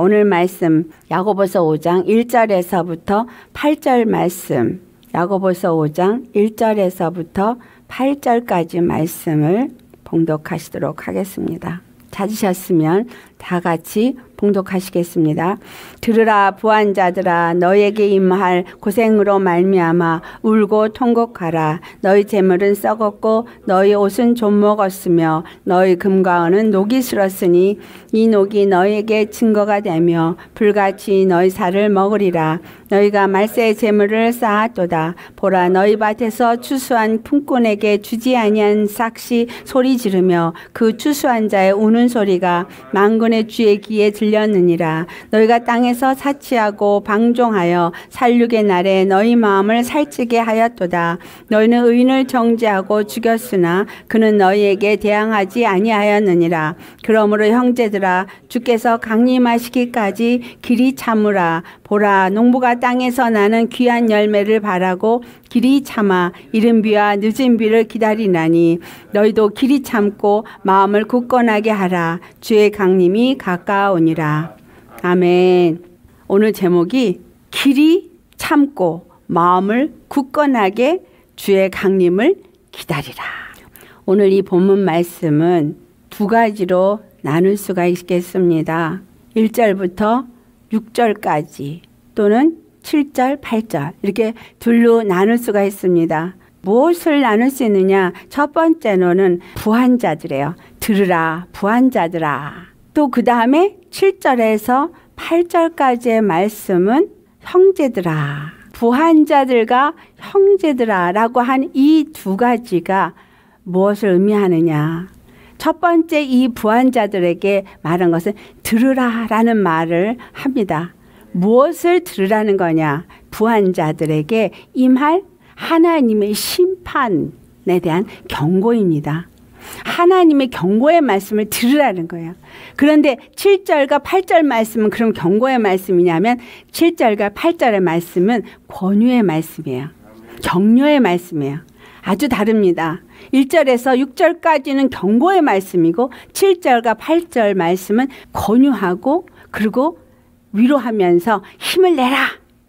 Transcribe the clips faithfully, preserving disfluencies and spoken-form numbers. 오늘 말씀 야고보서 오 장 일 절에서부터 팔 절 말씀, 야고보서 오 장 일 절에서부터 팔 절까지 말씀을 봉독하시도록 하겠습니다. 찾으셨으면 다 같이 봉독하시겠습니다. 들으라 부한 자들아, 너에게 임할 고생으로 말미암아 울고 통곡하라. 너희 재물은 썩었고 너희 옷은 좀먹었으며 너희 금과 은은 녹이 슬었으니 이 녹이 너에게 증거가 되며 불같이 너희 살을 먹으리라. 너희가 말세의 재물을 쌓았도다. 보라, 너희 밭에서 추수한 품꾼에게 주지 아니한 삭시 소리 지르며 그 추수한 자의 우는 소리가 만군의 주의 귀에 들렸느니라. 너희가 땅에서 사치하고 방종하여 살육의 날에 너희 마음을 살찌게 하였도다. 너희는 의인을 정죄하고 죽였으나 그는 너희에게 대항하지 아니하였느니라. 그러므로 형제들아, 주께서 강림하시기까지 길이 참으라. 보라, 농부가 땅에서 나는 귀한 열매를 바라고 길이 참아 이른 비와 늦은 비를 기다리나니 너희도 길이 참고 마음을 굳건하게 하라. 주의 강림이 가까우니라. 아멘. 오늘 제목이 길이 참고 마음을 굳건하게 주의 강림을 기다리라. 오늘 이 본문 말씀은 두 가지로 나눌 수가 있겠습니다. 일 절부터 육 절까지 또는 칠 절, 팔 절 이렇게 둘로 나눌 수가 있습니다. 무엇을 나눌 수 있느냐? 첫 번째로는 부한자들이에요. 들으라 부한자들아. 또 그 다음에 칠 절에서 팔 절까지의 말씀은 형제들아, 부한자들과 형제들아 라고 한 이 두 가지가 무엇을 의미하느냐? 첫 번째 이 부한자들에게 말한 것은 들으라 라는 말을 합니다. 무엇을 들으라는 거냐? 부한자들에게 임할 하나님의 심판에 대한 경고입니다. 하나님의 경고의 말씀을 들으라는 거예요. 그런데 칠 절과 팔 절 말씀은 그럼 경고의 말씀이냐면 칠 절과 팔 절의 말씀은 권유의 말씀이에요. 격려의 말씀이에요. 아주 다릅니다. 일 절에서 육 절까지는 경고의 말씀이고 칠 절과 팔 절 말씀은 권유하고 그리고 위로하면서 힘을 내라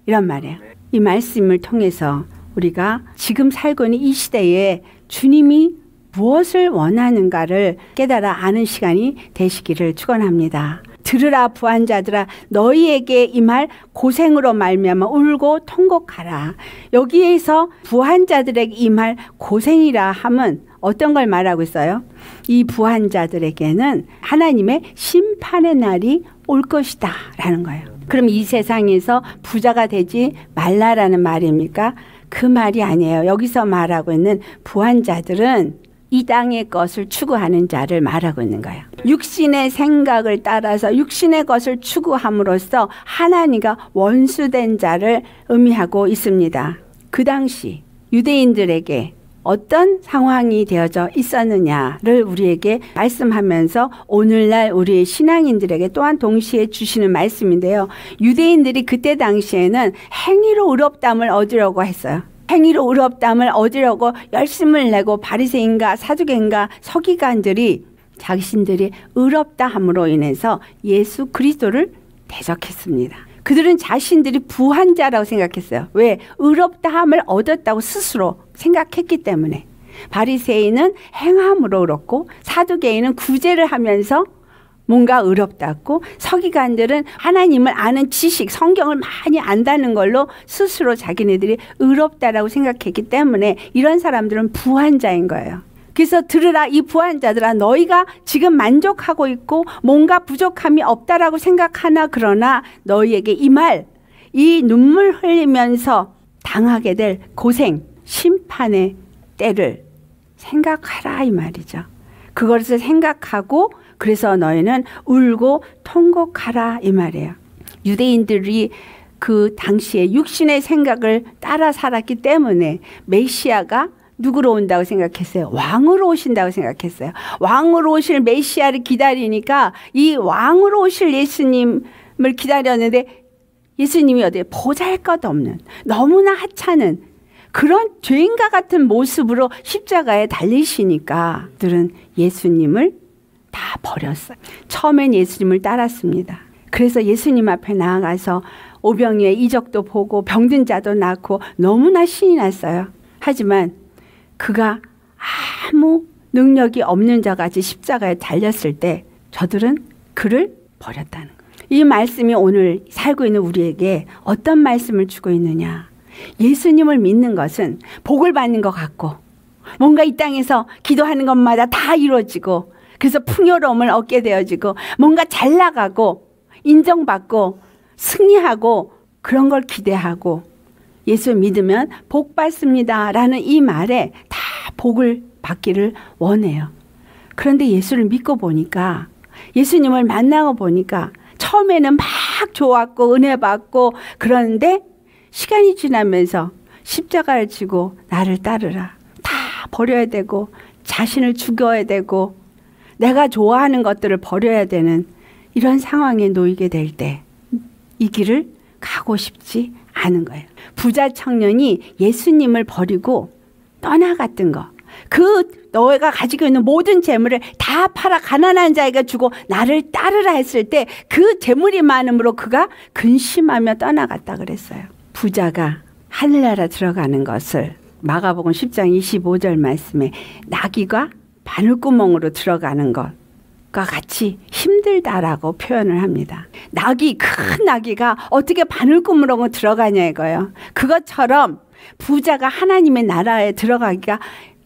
이런 말이에요. 이 말씀을 통해서 우리가 지금 살고 있는 이 시대에 주님이 무엇을 원하는가를 깨달아 아는 시간이 되시기를 축원합니다. 들으라 부한자들아, 너희에게 임할 고생으로 말미암아 울고 통곡하라. 여기에서 부한자들에게 임할 고생이라 함은 어떤 걸 말하고 있어요? 이 부한자들에게는 하나님의 심판의 날이 올 것이다 라는 거예요. 그럼 이 세상에서 부자가 되지 말라라는 말입니까? 그 말이 아니에요. 여기서 말하고 있는 부한자들은 이 땅의 것을 추구하는 자를 말하고 있는 거예요. 육신의 생각을 따라서 육신의 것을 추구함으로써 하나님과 원수된 자를 의미하고 있습니다. 그 당시 유대인들에게 어떤 상황이 되어져 있었느냐를 우리에게 말씀하면서 오늘날 우리의 신앙인들에게 또한 동시에 주시는 말씀인데요. 유대인들이 그때 당시에는 행위로 의롭다함을 얻으려고 했어요. 행위로 의롭다함을 얻으려고 열심을 내고 바리새인과 사두개인과 서기관들이 자신들이 의롭다함으로 인해서 예수 그리스도를 대적했습니다. 그들은 자신들이 부한자라고 생각했어요. 왜? 의롭다함을 얻었다고 스스로 생각했기 때문에. 바리새인은 행함으로 의롭고 사두개인은 구제를 하면서 뭔가 의롭다고, 서기관들은 하나님을 아는 지식, 성경을 많이 안다는 걸로 스스로 자기네들이 의롭다라고 생각했기 때문에 이런 사람들은 부한자인 거예요. 그래서 들으라 이 부한자들아, 너희가 지금 만족하고 있고 뭔가 부족함이 없다라고 생각하나, 그러나 너희에게 임할 이 눈물 흘리면서 당하게 될 고생, 심판의 때를 생각하라 이 말이죠. 그것을 생각하고 그래서 너희는 울고 통곡하라 이 말이에요. 유대인들이 그 당시에 육신의 생각을 따라 살았기 때문에 메시아가 누구로 온다고 생각했어요? 왕으로 오신다고 생각했어요. 왕으로 오실 메시아를 기다리니까 이 왕으로 오실 예수님을 기다렸는데 예수님이 어디에 보잘것없는, 너무나 하찮은 그런 죄인과 같은 모습으로 십자가에 달리시니까 그들은 예수님을 다 버렸어요. 처음엔 예수님을 따랐습니다. 그래서 예수님 앞에 나아가서 오병이의 이적도 보고 병든 자도 낳고 너무나 신이 났어요. 하지만 그가 아무 능력이 없는 자같이 십자가에 달렸을 때 저들은 그를 버렸다는 거예요. 이 말씀이 오늘 살고 있는 우리에게 어떤 말씀을 주고 있느냐. 예수님을 믿는 것은 복을 받는 것 같고 뭔가 이 땅에서 기도하는 것마다 다 이루어지고 그래서 풍요로움을 얻게 되어지고 뭔가 잘 나가고 인정받고 승리하고 그런 걸 기대하고 예수 믿으면 복 받습니다 라는 이 말에 다 복을 받기를 원해요. 그런데 예수를 믿고 보니까 예수님을 만나고 보니까 처음에는 막 좋았고 은혜 받고 그런데 시간이 지나면서 십자가를 지고 나를 따르라. 다 버려야 되고 자신을 죽여야 되고 내가 좋아하는 것들을 버려야 되는 이런 상황에 놓이게 될 때 이 길을 가고 싶지 않은 거예요. 부자 청년이 예수님을 버리고 떠나갔던 거. 그 너희가 가지고 있는 모든 재물을 다 팔아 가난한 자에게 주고 나를 따르라 했을 때 그 재물이 많음으로 그가 근심하며 떠나갔다 그랬어요. 부자가 하늘나라 들어가는 것을 마가복음 십 장 이십오 절 말씀에 나귀가 바늘구멍으로 들어가는 것과 같이 힘들다라고 표현을 합니다. 나귀, 큰 나귀가 어떻게 바늘구멍으로 들어가냐 이거예요. 그것처럼 부자가 하나님의 나라에 들어가기가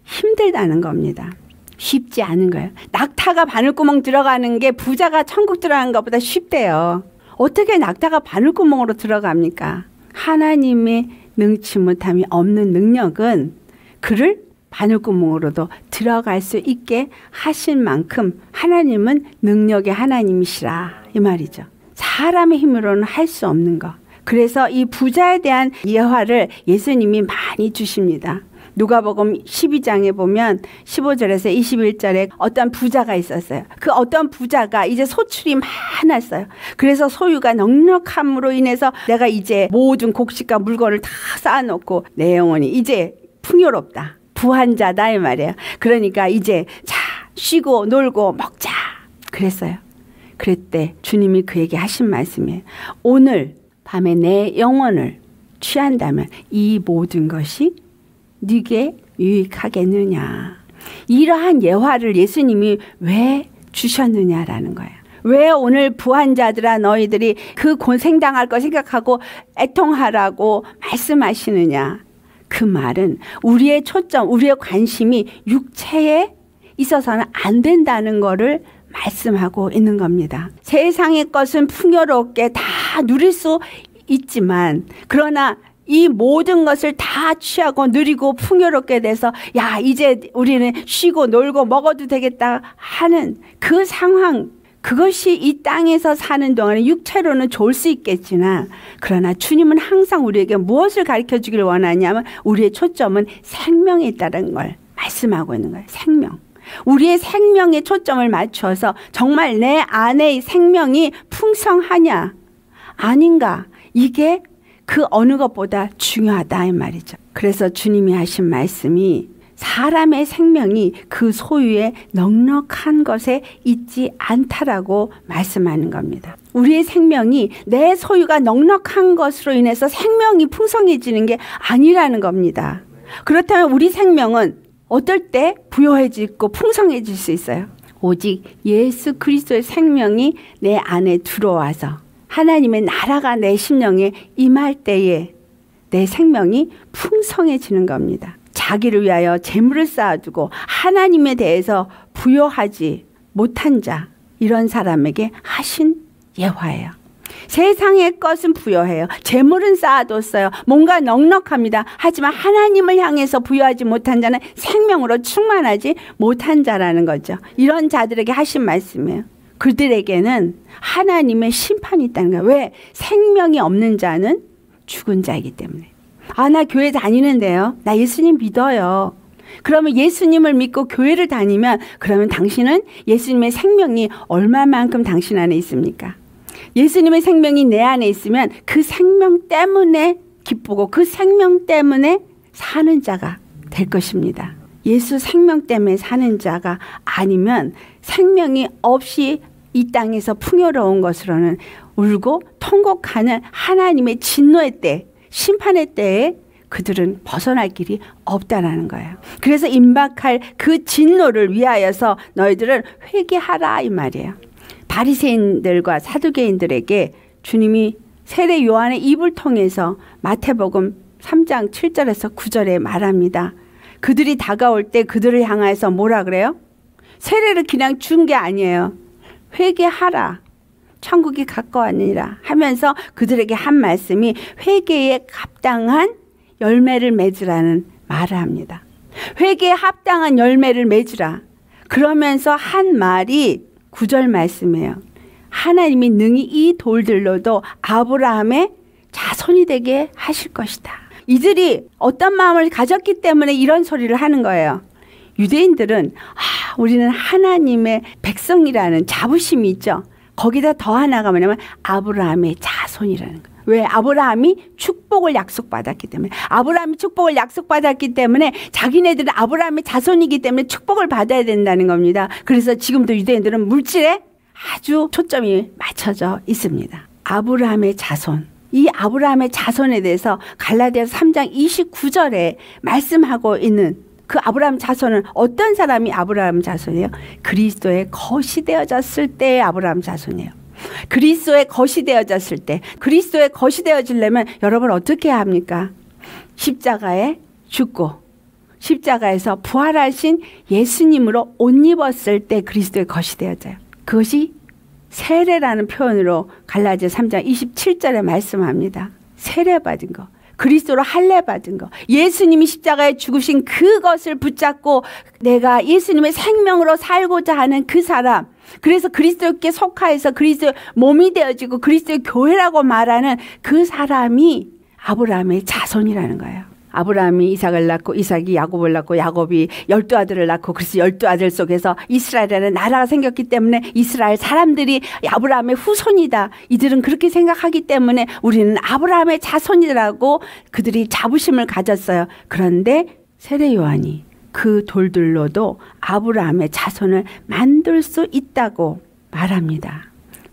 힘들다는 겁니다. 쉽지 않은 거예요. 낙타가 바늘구멍 들어가는 게 부자가 천국 들어가는 것보다 쉽대요. 어떻게 낙타가 바늘구멍으로 들어갑니까? 하나님의 능치 못함이 없는 능력은 그를 바늘구멍으로도 들어갈 수 있게 하신 만큼 하나님은 능력의 하나님이시라 이 말이죠. 사람의 힘으로는 할 수 없는 것. 그래서 이 부자에 대한 예화를 예수님이 많이 주십니다. 누가복음 십이 장에 보면 십오 절에서 이십일 절에 어떤 부자가 있었어요. 그 어떤 부자가 이제 소출이 많았어요. 그래서 소유가 넉넉함으로 인해서 내가 이제 모든 곡식과 물건을 다 쌓아놓고 내 영혼이 이제 풍요롭다. 부한자다 이 말이에요. 그러니까 이제 자 쉬고 놀고 먹자 그랬어요. 그랬대 주님이 그에게 하신 말씀이에요. 오늘 밤에 내 영혼을 취한다면 이 모든 것이 네게 유익하겠느냐. 이러한 예화를 예수님이 왜 주셨느냐라는 거예요. 왜 오늘 부한자들아 너희들이 그 고생당할 거 생각하고 애통하라고 말씀하시느냐. 그 말은 우리의 초점, 우리의 관심이 육체에 있어서는 안 된다는 거를 말씀하고 있는 겁니다. 세상의 것은 풍요롭게 다 누릴 수 있지만 그러나 이 모든 것을 다 취하고 누리고 풍요롭게 돼서 야 이제 우리는 쉬고 놀고 먹어도 되겠다 하는 그 상황, 그것이 이 땅에서 사는 동안에 육체로는 좋을 수 있겠지만 그러나 주님은 항상 우리에게 무엇을 가르쳐 주길 원하냐면 우리의 초점은 생명에 있다는 걸 말씀하고 있는 거예요. 생명. 우리의 생명에 초점을 맞춰서 정말 내 안의 생명이 풍성하냐 아닌가 이게 그 어느 것보다 중요하다 이 말이죠. 그래서 주님이 하신 말씀이 사람의 생명이 그 소유의 넉넉한 것에 있지 않다라고 말씀하는 겁니다. 우리의 생명이 내 소유가 넉넉한 것으로 인해서 생명이 풍성해지는 게 아니라는 겁니다. 그렇다면 우리 생명은 어떨 때 부여해지고 풍성해질 수 있어요. 오직 예수 그리스도의 생명이 내 안에 들어와서 하나님의 나라가 내 심령에 임할 때에 내 생명이 풍성해지는 겁니다. 자기를 위하여 재물을 쌓아두고 하나님에 대해서 부여하지 못한 자, 이런 사람에게 하신 예화예요. 세상의 것은 부여해요. 재물은 쌓아뒀어요. 뭔가 넉넉합니다. 하지만 하나님을 향해서 부여하지 못한 자는 생명으로 충만하지 못한 자라는 거죠. 이런 자들에게 하신 말씀이에요. 그들에게는 하나님의 심판이 있다는 거예요. 왜? 생명이 없는 자는 죽은 자이기 때문에. 아, 나 교회 다니는데요. 나 예수님 믿어요. 그러면 예수님을 믿고 교회를 다니면 그러면 당신은 예수님의 생명이 얼마만큼 당신 안에 있습니까? 예수님의 생명이 내 안에 있으면 그 생명 때문에 기쁘고 그 생명 때문에 사는 자가 될 것입니다. 예수 생명 때문에 사는 자가 아니면 생명이 없이 이 땅에서 풍요로운 것으로는 울고 통곡하는 하나님의 진노의 때, 심판의 때에 그들은 벗어날 길이 없다라는 거예요. 그래서 임박할 그 진노를 위하여서 너희들은 회개하라 이 말이에요. 바리새인들과 사두개인들에게 주님이 세례 요한의 입을 통해서 마태복음 삼 장 칠 절에서 구 절에 말합니다. 그들이 다가올 때 그들을 향해서 뭐라 그래요? 세례를 그냥 준 게 아니에요. 회개하라. 천국이 가까웠느니라 하면서 그들에게 한 말씀이 회개에 합당한 열매를 맺으라는 말을 합니다. 회개에 합당한 열매를 맺으라. 그러면서 한 말이 구 절 말씀이에요. 하나님이 능히 이 돌들로도 아브라함의 자손이 되게 하실 것이다. 이들이 어떤 마음을 가졌기 때문에 이런 소리를 하는 거예요. 유대인들은 아, 우리는 하나님의 백성이라는 자부심이 있죠. 거기다 더 하나가 뭐냐면 아브라함의 자손이라는 거예요. 왜? 아브라함이 축복을 약속받았기 때문에. 아브라함이 축복을 약속받았기 때문에 자기네들은 아브라함의 자손이기 때문에 축복을 받아야 된다는 겁니다. 그래서 지금도 유대인들은 물질에 아주 초점이 맞춰져 있습니다. 아브라함의 자손. 이 아브라함의 자손에 대해서 갈라디아서 삼 장 이십구 절에 말씀하고 있는 그 아브라함 자손은 어떤 사람이 아브라함 자손이에요? 그리스도의 것이 되어졌을 때의 아브라함 자손이에요. 그리스도의 것이 되어졌을 때, 그리스도의 것이 되어지려면 여러분 어떻게 해야 합니까? 십자가에 죽고 십자가에서 부활하신 예수님으로 옷 입었을 때 그리스도의 것이 되어져요. 그것이 세례라는 표현으로 갈라디아서 삼 장 이십칠 절에 말씀합니다. 세례받은 것, 그리스도로 할례받은 것, 예수님이 십자가에 죽으신 그것을 붙잡고 내가 예수님의 생명으로 살고자 하는 그 사람, 그래서 그리스도께 속하여서 그리스도의 몸이 되어지고 그리스도의 교회라고 말하는 그 사람이 아브라함의 자손이라는 거예요. 아브라함이 이삭을 낳고 이삭이 야곱을 낳고 야곱이 열두 아들을 낳고 그래서 열두 아들 속에서 이스라엘이라는 나라가 생겼기 때문에 이스라엘 사람들이 아브라함의 후손이다. 이들은 그렇게 생각하기 때문에 우리는 아브라함의 자손이라고 그들이 자부심을 가졌어요. 그런데 세례 요한이 그 돌들로도 아브라함의 자손을 만들 수 있다고 말합니다.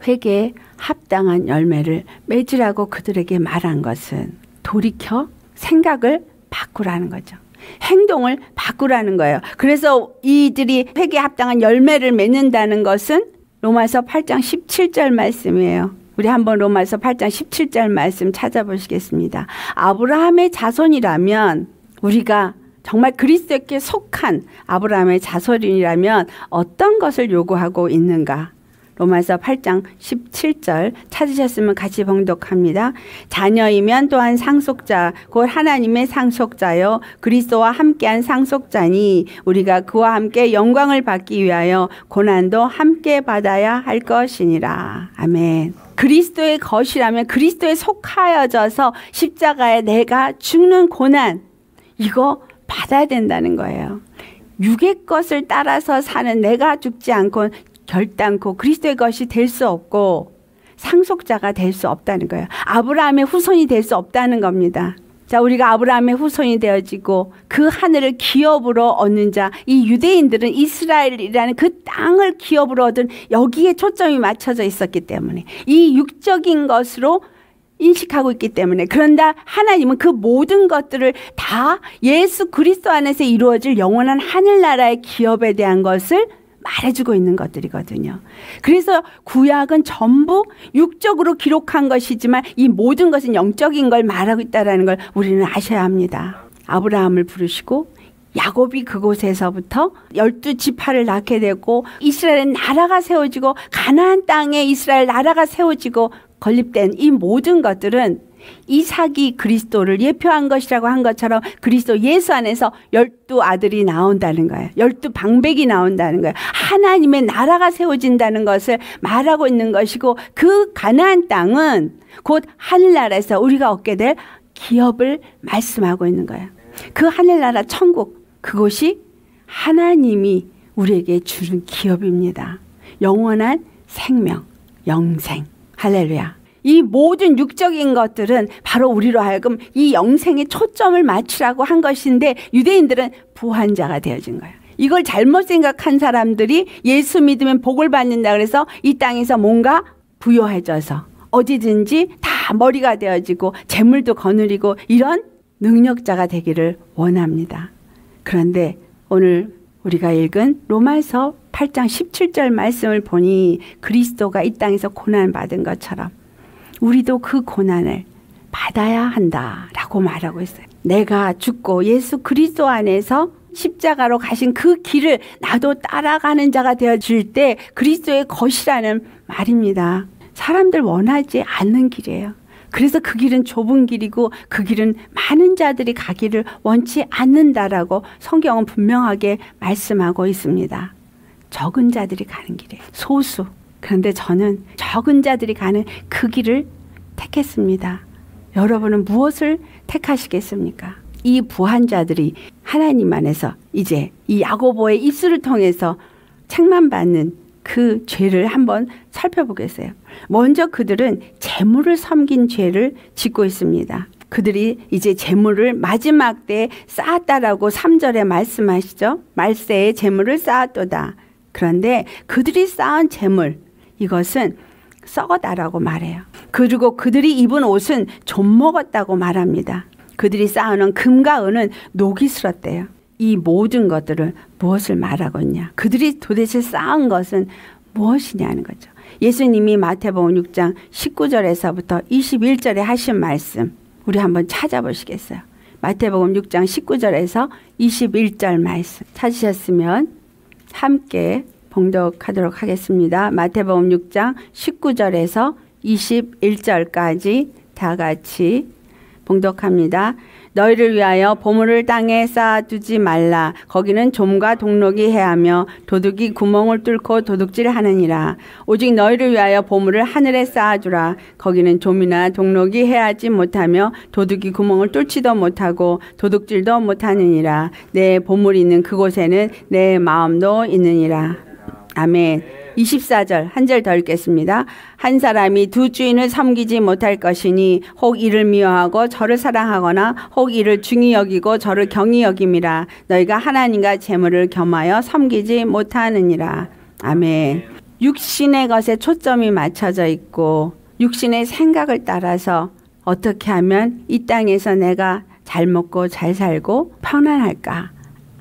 회개에 합당한 열매를 맺으라고 그들에게 말한 것은 돌이켜 생각을 바꾸라는 거죠. 행동을 바꾸라는 거예요. 그래서 이들이 회개에 합당한 열매를 맺는다는 것은 로마서 팔 장 십칠 절 말씀이에요. 우리 한번 로마서 팔 장 십칠 절 말씀 찾아보시겠습니다. 아브라함의 자손이라면 우리가 정말 그리스도께 속한 아브라함의 자손이라면 어떤 것을 요구하고 있는가? 로마서 팔 장 십칠 절 찾으셨으면 같이 봉독합니다. 자녀이면 또한 상속자 곧 하나님의 상속자요 그리스도와 함께한 상속자니 우리가 그와 함께 영광을 받기 위하여 고난도 함께 받아야 할 것이니라. 아멘. 그리스도의 것이라면 그리스도에 속하여져서 십자가에 내가 죽는 고난 이거 받아야 된다는 거예요. 육의 것을 따라서 사는 내가 죽지 않고 결단코 그리스도의 것이 될 수 없고 상속자가 될 수 없다는 거예요. 아브라함의 후손이 될 수 없다는 겁니다. 자, 우리가 아브라함의 후손이 되어지고 그 하늘을 기업으로 얻는 자, 이 유대인들은 이스라엘이라는 그 땅을 기업으로 얻은 여기에 초점이 맞춰져 있었기 때문에 이 육적인 것으로 인식하고 있기 때문에 그런다 하나님은 그 모든 것들을 다 예수 그리스도 안에서 이루어질 영원한 하늘나라의 기업에 대한 것을 말해주고 있는 것들이거든요. 그래서 구약은 전부 육적으로 기록한 것이지만 이 모든 것은 영적인 걸 말하고 있다는 걸 우리는 아셔야 합니다. 아브라함을 부르시고 야곱이 그곳에서부터 열두 지파를 낳게 되고 이스라엘 나라가 세워지고 가나안 땅에 이스라엘 나라가 세워지고 건립된 이 모든 것들은 이삭이 그리스도를 예표한 것이라고 한 것처럼 그리스도 예수 안에서 열두 아들이 나온다는 거예요. 열두 방백이 나온다는 거예요. 하나님의 나라가 세워진다는 것을 말하고 있는 것이고 그 가나안 땅은 곧 하늘나라에서 우리가 얻게 될 기업을 말씀하고 있는 거예요. 그 하늘나라 천국 그곳이 하나님이 우리에게 주는 기업입니다. 영원한 생명, 영생. 할렐루야. 이 모든 육적인 것들은 바로 우리로 하여금 이 영생에 초점을 맞추라고 한 것인데 유대인들은 부환자가 되어진 거예요. 이걸 잘못 생각한 사람들이 예수 믿으면 복을 받는다 그래서 이 땅에서 뭔가 부여해져서 어디든지 다 머리가 되어지고 재물도 거느리고 이런 능력자가 되기를 원합니다. 그런데 오늘 우리가 읽은 로마서 팔 장 십칠 절 말씀을 보니 그리스도가 이 땅에서 고난받은 것처럼 우리도 그 고난을 받아야 한다라고 말하고 있어요. 내가 죽고 예수 그리스도 안에서 십자가로 가신 그 길을 나도 따라가는 자가 되어줄 때 그리스도의 것이라는 말입니다. 사람들 원하지 않는 길이에요. 그래서 그 길은 좁은 길이고 그 길은 많은 자들이 가기를 원치 않는다라고 성경은 분명하게 말씀하고 있습니다. 적은 자들이 가는 길이에요. 소수. 그런데 저는 적은 자들이 가는 그 길을 택했습니다. 여러분은 무엇을 택하시겠습니까? 이 부한 자들이 하나님 안에서 이제 이 야고보의 입술을 통해서 책만 받는 그 죄를 한번 살펴보겠어요. 먼저 그들은 재물을 섬긴 죄를 짓고 있습니다. 그들이 이제 재물을 마지막 때에 쌓았다라고 삼 절에 말씀하시죠. 말세에 재물을 쌓았도다. 그런데 그들이 쌓은 재물, 이것은 썩었다라고 말해요. 그리고 그들이 입은 옷은 좀먹었다고 말합니다. 그들이 쌓아놓은 금과 은은 녹이 슬었대요. 이 모든 것들을 무엇을 말하고 있냐. 그들이 도대체 쌓은 것은 무엇이냐는 거죠. 예수님이 마태복음 육 장 십구 절에서부터 이십일 절에 하신 말씀 우리 한번 찾아보시겠어요. 마태복음 육 장 십구 절에서 이십일 절 말씀 찾으셨으면 함께 봉독하도록 하겠습니다. 마태복음 육 장 십구 절에서 이십일 절까지 다 같이 봉독합니다. 너희를 위하여 보물을 땅에 쌓아두지 말라. 거기는 좀과 동록이 해하며 도둑이 구멍을 뚫고 도둑질하느니라. 오직 너희를 위하여 보물을 하늘에 쌓아두라. 거기는 좀이나 동록이 해하지 못하며 도둑이 구멍을 뚫지도 못하고 도둑질도 못하느니라. 내 보물이 있는 그곳에는 내 마음도 있느니라. 아멘. 이십사 절 한 절 더 읽겠습니다. 한 사람이 두 주인을 섬기지 못할 것이니 혹 이를 미워하고 저를 사랑하거나 혹 이를 중히 여기고 저를 경히 여김이라. 너희가 하나님과 재물을 겸하여 섬기지 못하느니라. 아멘. 육신의 것에 초점이 맞춰져 있고 육신의 생각을 따라서 어떻게 하면 이 땅에서 내가 잘 먹고 잘 살고 편안할까,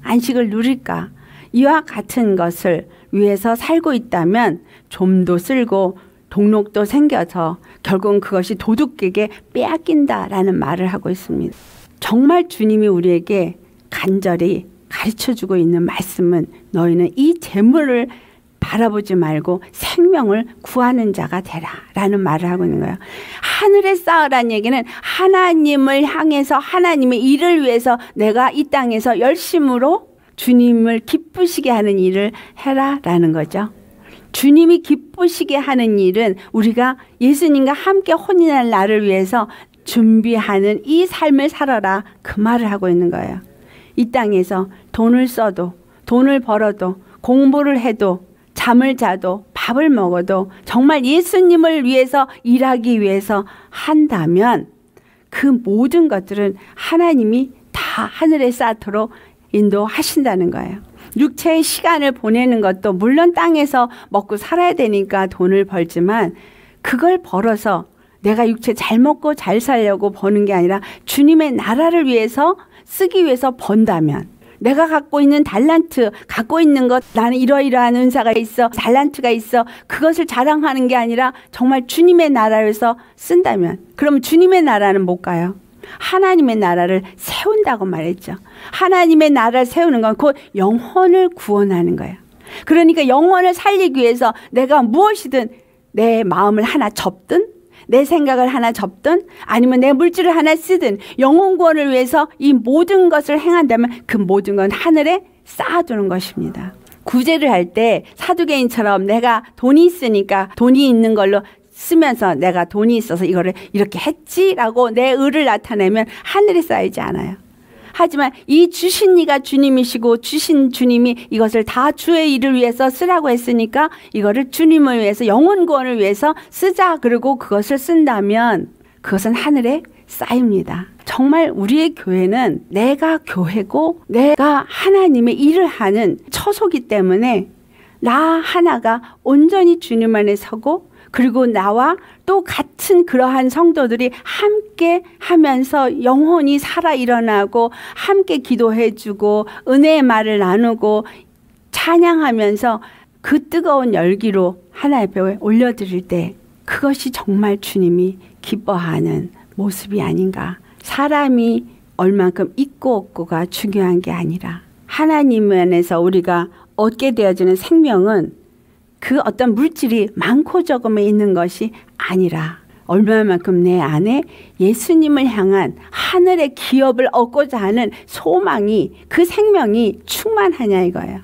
안식을 누릴까, 이와 같은 것을 위해서 살고 있다면 좀도 쓸고 동록도 생겨서 결국은 그것이 도둑에게 빼앗긴다라는 말을 하고 있습니다. 정말 주님이 우리에게 간절히 가르쳐주고 있는 말씀은 너희는 이 재물을 바라보지 말고 생명을 구하는 자가 되라라는 말을 하고 있는 거예요. 하늘에 쌓으라는 얘기는 하나님을 향해서 하나님의 일을 위해서 내가 이 땅에서 열심으로 주님을 기쁘시게 하는 일을 해라라는 거죠. 주님이 기쁘시게 하는 일은 우리가 예수님과 함께 혼인할 날을 위해서 준비하는 이 삶을 살아라, 그 말을 하고 있는 거예요. 이 땅에서 돈을 써도 돈을 벌어도 공부를 해도 잠을 자도 밥을 먹어도 정말 예수님을 위해서 일하기 위해서 한다면 그 모든 것들은 하나님이 다 하늘에 쌓도록 인도하신다는 거예요. 육체의 시간을 보내는 것도 물론 땅에서 먹고 살아야 되니까 돈을 벌지만 그걸 벌어서 내가 육체 잘 먹고 잘 살려고 버는 게 아니라 주님의 나라를 위해서 쓰기 위해서 번다면, 내가 갖고 있는 달란트, 갖고 있는 것, 나는 이러이러한 은사가 있어, 달란트가 있어, 그것을 자랑하는 게 아니라 정말 주님의 나라에서 쓴다면, 그럼 주님의 나라는 못 가요. 하나님의 나라를 세운다고 말했죠. 하나님의 나라를 세우는 건 곧 영혼을 구원하는 거예요. 그러니까 영혼을 살리기 위해서 내가 무엇이든 내 마음을 하나 접든 내 생각을 하나 접든 아니면 내 물질을 하나 쓰든 영혼 구원을 위해서 이 모든 것을 행한다면 그 모든 건 하늘에 쌓아두는 것입니다. 구제를 할 때 사두개인처럼 내가 돈이 있으니까 돈이 있는 걸로 쓰면서 내가 돈이 있어서 이거를 이렇게 했지라고 내 의를 나타내면 하늘에 쌓이지 않아요. 하지만 이 주신 이가 주님이시고 주신 주님이 이것을 다 주의 일을 위해서 쓰라고 했으니까 이거를 주님을 위해서 영혼 구원을 위해서 쓰자, 그리고 그것을 쓴다면 그것은 하늘에 쌓입니다. 정말 우리의 교회는 내가 교회고 내가 하나님의 일을 하는 처소이기 때문에 나 하나가 온전히 주님 안에 서고 그리고 나와 또 같은 그러한 성도들이 함께 하면서 영혼이 살아 일어나고 함께 기도해 주고 은혜의 말을 나누고 찬양하면서 그 뜨거운 열기로 하나의 배에 올려드릴 때 그것이 정말 주님이 기뻐하는 모습이 아닌가. 사람이 얼만큼 있고 없고가 중요한 게 아니라 하나님 안에서 우리가 얻게 되어지는 생명은 그 어떤 물질이 많고 적음에 있는 것이 아니라 얼마만큼 내 안에 예수님을 향한 하늘의 기업을 얻고자 하는 소망이, 그 생명이 충만하냐 이거예요.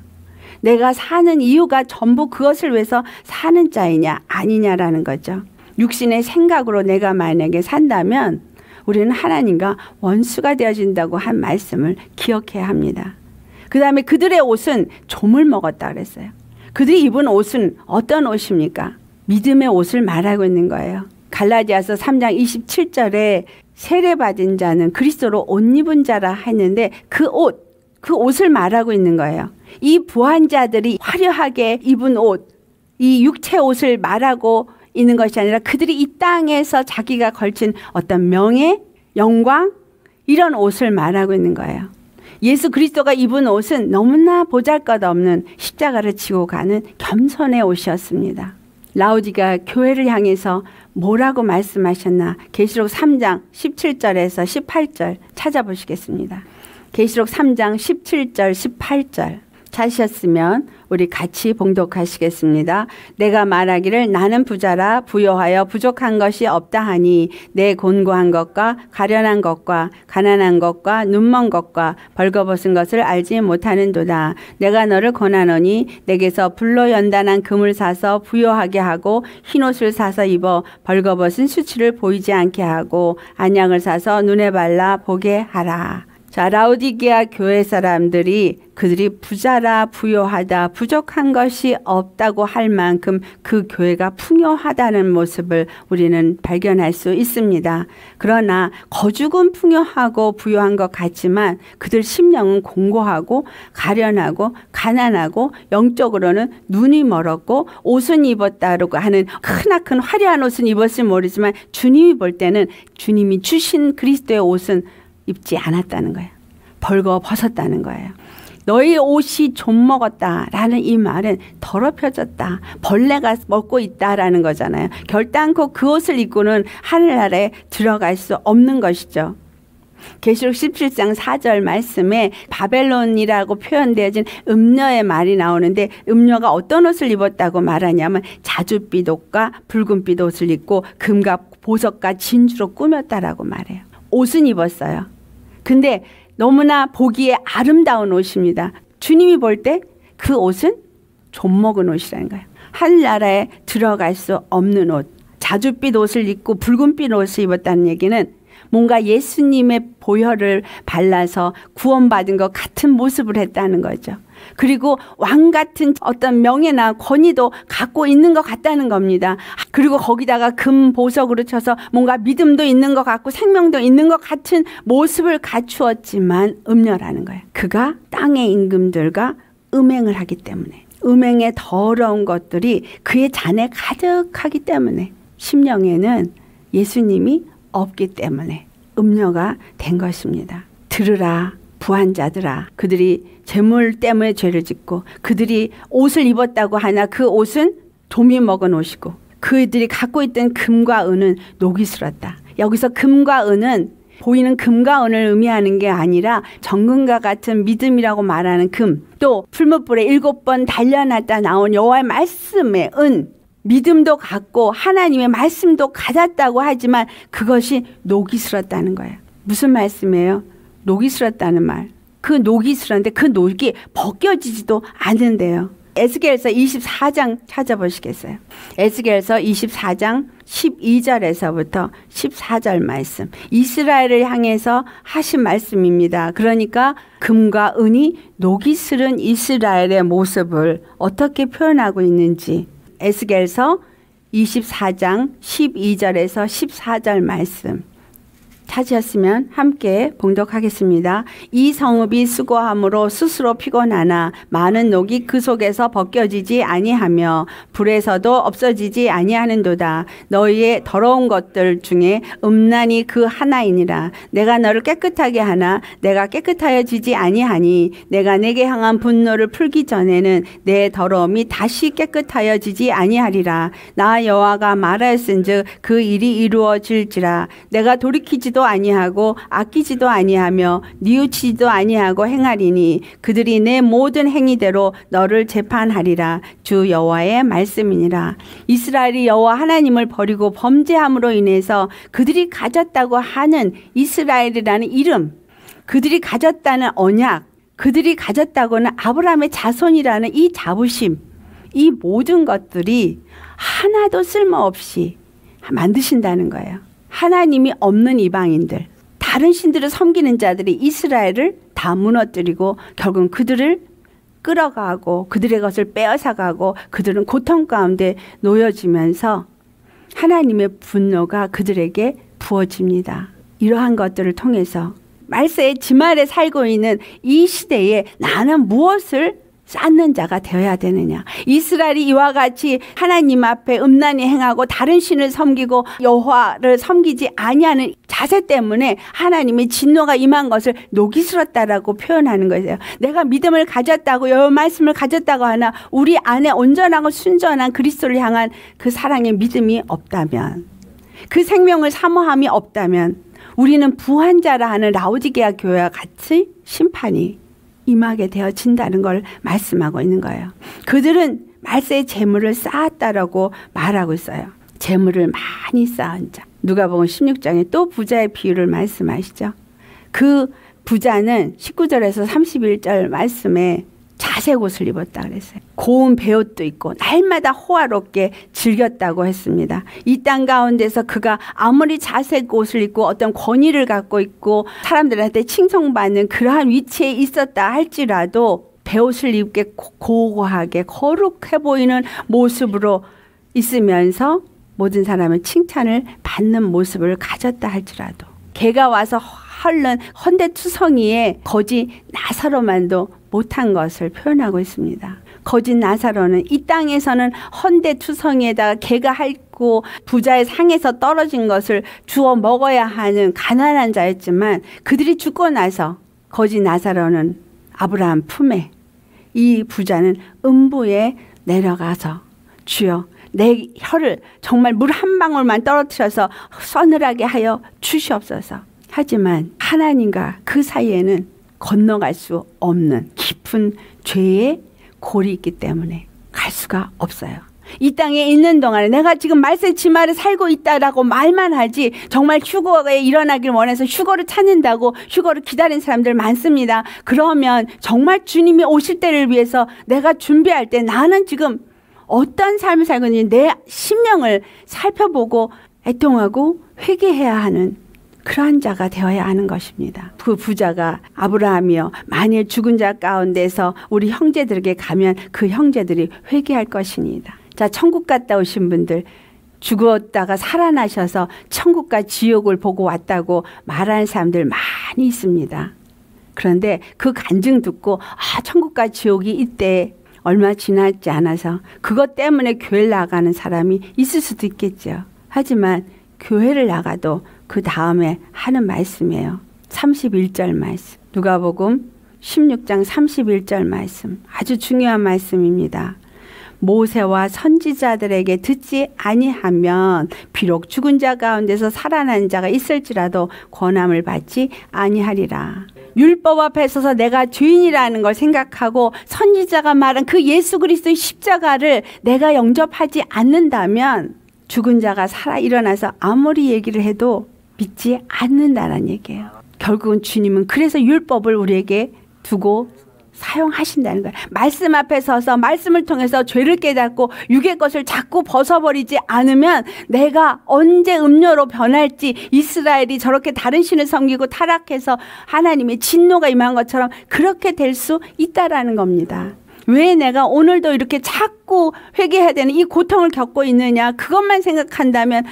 내가 사는 이유가 전부 그것을 위해서 사는 자이냐 아니냐라는 거죠. 육신의 생각으로 내가 만약에 산다면 우리는 하나님과 원수가 되어진다고 한 말씀을 기억해야 합니다. 그 다음에 그들의 옷은 조물 먹었다 그랬어요. 그들이 입은 옷은 어떤 옷입니까? 믿음의 옷을 말하고 있는 거예요. 갈라디아서 삼 장 이십칠 절에 세례받은 자는 그리스도로 옷 입은 자라 했는데 그 옷, 그 옷을 말하고 있는 거예요. 이 부한 자들이 화려하게 입은 옷, 이 육체 옷을 말하고 있는 것이 아니라 그들이 이 땅에서 자기가 걸친 어떤 명예, 영광 이런 옷을 말하고 있는 거예요. 예수 그리스도가 입은 옷은 너무나 보잘것없는 십자가를 지고 가는 겸손의 옷이었습니다. 라오디가 교회를 향해서 뭐라고 말씀하셨나 계시록 삼 장 십칠 절에서 십팔 절 찾아보시겠습니다. 계시록 삼 장 십칠 절 십팔 절 찾으셨으면 우리 같이 봉독하시겠습니다. 내가 말하기를 나는 부자라 부여하여 부족한 것이 없다 하니 내 곤고한 것과 가련한 것과 가난한 것과 눈먼 것과 벌거벗은 것을 알지 못하는도다. 내가 너를 권하노니 내게서 불로 연단한 금을 사서 부여하게 하고 흰옷을 사서 입어 벌거벗은 수치를 보이지 않게 하고 안약을 사서 눈에 발라 보게 하라. 자, 라오디게아 교회 사람들이 그들이 부자라 부요하다 부족한 것이 없다고 할 만큼 그 교회가 풍요하다는 모습을 우리는 발견할 수 있습니다. 그러나 거죽은 풍요하고 부요한 것 같지만 그들 심령은 공고하고 가련하고 가난하고 영적으로는 눈이 멀었고 옷은 입었다라고 하는 크나큰 화려한 옷은 입었을지 모르지만 주님이 볼 때는 주님이 주신 그리스도의 옷은 입지 않았다는 거예요. 벌거벗었다는 거예요. 너희 옷이 좀 먹었다라는 이 말은 더럽혀졌다, 벌레가 먹고 있다라는 거잖아요. 결단코 그 옷을 입고는 하늘나라에 들어갈 수 없는 것이죠. 계시록 십칠 장 사 절 말씀에 바벨론이라고 표현되어진 음녀의 말이 나오는데 음녀가 어떤 옷을 입었다고 말하냐면 자줏빛 옷과 붉은빛 옷을 입고 금과 보석과 진주로 꾸몄다라고 말해요. 옷은 입었어요. 근데 너무나 보기에 아름다운 옷입니다. 주님이 볼 때 그 옷은 좀먹은 옷이라는 거예요. 하늘나라에 들어갈 수 없는 옷. 자줏빛 옷을 입고 붉은빛 옷을 입었다는 얘기는 뭔가 예수님의 보혈을 발라서 구원받은 것 같은 모습을 했다는 거죠. 그리고 왕같은 어떤 명예나 권위도 갖고 있는 것 같다는 겁니다. 그리고 거기다가 금 보석으로 쳐서 뭔가 믿음도 있는 것 같고 생명도 있는 것 같은 모습을 갖추었지만 음녀라는 거예요. 그가 땅의 임금들과 음행을 하기 때문에, 음행의 더러운 것들이 그의 잔에 가득하기 때문에, 심령에는 예수님이 없기 때문에 음녀가 된 것입니다. 들으라 부한 자들아, 그들이 재물 때문에 죄를 짓고 그들이 옷을 입었다고 하나 그 옷은 도미 먹은 옷이고 그들이 갖고 있던 금과 은은 녹이 슬었다. 여기서 금과 은은 보이는 금과 은을 의미하는 게 아니라 정금과 같은 믿음이라고 말하는 금, 또 풀무불에 일곱 번 단련하다 나온 여호와의 말씀의 은, 믿음도 갖고 하나님의 말씀도 가졌다고 하지만 그것이 녹이 슬었다는 거예요. 무슨 말씀이에요? 녹이 슬었다는 말. 그 녹이 슬었는데 그 녹이 벗겨지지도 않는데요. 에스겔서 이십사 장 찾아보시겠어요? 에스겔서 이십사 장 십이 절에서부터 십사 절 말씀. 이스라엘을 향해서 하신 말씀입니다. 그러니까 금과 은이 녹이 슬은 이스라엘의 모습을 어떻게 표현하고 있는지. 에스겔서 이십사 장 십이 절에서 십사 절 말씀 찾으셨으면 함께 봉독하겠습니다. 이 성읍이 수고함으로 스스로 피곤하나 많은 녹이 그 속에서 벗겨지지 아니하며 불에서도 없어지지 아니하는도다. 너희의 더러운 것들 중에 음란이 그 하나이니라. 내가 너를 깨끗하게 하나 내가 깨끗하여지지 아니하니 내가 내게 향한 분노를 풀기 전에는 내 더러움이 다시 깨끗하여지지 아니하리라. 나 여호와가 말하였은즉 그 일이 이루어질지라. 내가 돌이키지도 아니하고 아끼지도 아니하며 뉘우치지도 아니하고 행하리니 그들이 내 모든 행위대로 너를 재판하리라. 주 여호와의 말씀이니라. 이스라엘이 여호와 하나님을 버리고 범죄함으로 인해서 그들이 가졌다고 하는 이스라엘이라는 이름, 그들이 가졌다는 언약, 그들이 가졌다고는 아브라함의 자손이라는 이 자부심, 이 모든 것들이 하나도 쓸모없이 만드신다는 거예요. 하나님이 없는 이방인들, 다른 신들을 섬기는 자들이 이스라엘을 다 무너뜨리고 결국은 그들을 끌어가고 그들의 것을 빼앗아가고 그들은 고통 가운데 놓여지면서 하나님의 분노가 그들에게 부어집니다. 이러한 것들을 통해서 말세의 지말에 살고 있는 이 시대에 나는 무엇을 쌓는 자가 되어야 되느냐. 이스라엘이 이와 같이 하나님 앞에 음란히 행하고 다른 신을 섬기고 여호와를 섬기지 아니하는 자세 때문에 하나님의 진노가 임한 것을 녹이 슬었다라고 표현하는 거예요. 내가 믿음을 가졌다고 여호와 말씀을 가졌다고 하나 우리 안에 온전하고 순전한 그리스도를 향한 그 사랑의 믿음이 없다면, 그 생명을 사모함이 없다면 우리는 부한자라 하는 라오디게아 교회와 같이 심판이 임하게 되어진다는 걸 말씀하고 있는 거예요. 그들은 말세의 재물을 쌓았다라고 말하고 있어요. 재물을 많이 쌓은 자. 누가복음 십육 장에 또 부자의 비유를 말씀하시죠. 그 부자는 십구 절에서 삼십일 절 말씀에 자색 옷을 입었다 그랬어요. 고운 베옷도 있고 날마다 호화롭게 즐겼다고 했습니다. 이 땅 가운데서 그가 아무리 자색 옷을 입고 어떤 권위를 갖고 있고 사람들한테 칭송받는 그러한 위치에 있었다 할지라도 베옷을 입게 고고하게 거룩해 보이는 모습으로 있으면서 모든 사람의 칭찬을 받는 모습을 가졌다 할지라도 개가 와서 헐른 헌데투성이에 거지 나사로만도 못한 것을 표현하고 있습니다. 거짓 나사로는 이 땅에서는 헌데투성이에다가 개가 핥고 부자의 상에서 떨어진 것을 주워 먹어야 하는 가난한 자였지만 그들이 죽고 나서 거짓 나사로는 아브라함 품에, 이 부자는 음부에 내려가서 주여 내 혀를 정말 물 한 방울만 떨어뜨려서 서늘하게 하여 주시옵소서. 하지만 하나님과 그 사이에는 건너갈 수 없는 깊은 죄의 골이 있기 때문에 갈 수가 없어요. 이 땅에 있는 동안에 내가 지금 말세 지말에 살고 있다라고 말만 하지 정말 휴거에 일어나길 원해서 휴거를 찾는다고 휴거를 기다린 사람들 많습니다. 그러면 정말 주님이 오실 때를 위해서 내가 준비할 때 나는 지금 어떤 삶을 살고 있는지 내 심령을 살펴보고 애통하고 회개해야 하는 그러한 자가 되어야 하는 것입니다. 그 부자가 아브라함이여 만일 죽은 자 가운데서 우리 형제들에게 가면 그 형제들이 회개할 것이니이다. 자, 천국 갔다 오신 분들, 죽었다가 살아나셔서 천국과 지옥을 보고 왔다고 말하는 사람들 많이 있습니다. 그런데 그 간증 듣고 아, 천국과 지옥이 이때 얼마 지나지 않아서 그것 때문에 교회를 나가는 사람이 있을 수도 있겠죠. 하지만 교회를 나가도 그 다음에 하는 말씀이에요. 삼십일 절 말씀. 누가복음 십육 장 삼십일 절 말씀. 아주 중요한 말씀입니다. 모세와 선지자들에게 듣지 아니하면 비록 죽은 자 가운데서 살아난 자가 있을지라도 권함을 받지 아니하리라. 율법 앞에 서서 내가 죄인이라는 걸 생각하고 선지자가 말한 그 예수 그리스도의 십자가를 내가 영접하지 않는다면 죽은 자가 살아 일어나서 아무리 얘기를 해도 믿지 않는다는 얘기예요. 결국은 주님은 그래서 율법을 우리에게 두고 사용하신다는 거예요. 말씀 앞에 서서 말씀을 통해서 죄를 깨닫고 육의 것을 자꾸 벗어버리지 않으면 내가 언제 음료로 변할지, 이스라엘이 저렇게 다른 신을 섬기고 타락해서 하나님의 진노가 임한 것처럼 그렇게 될 수 있다라는 겁니다. 왜 내가 오늘도 이렇게 자꾸 회개해야 되는 이 고통을 겪고 있느냐, 그것만 생각한다면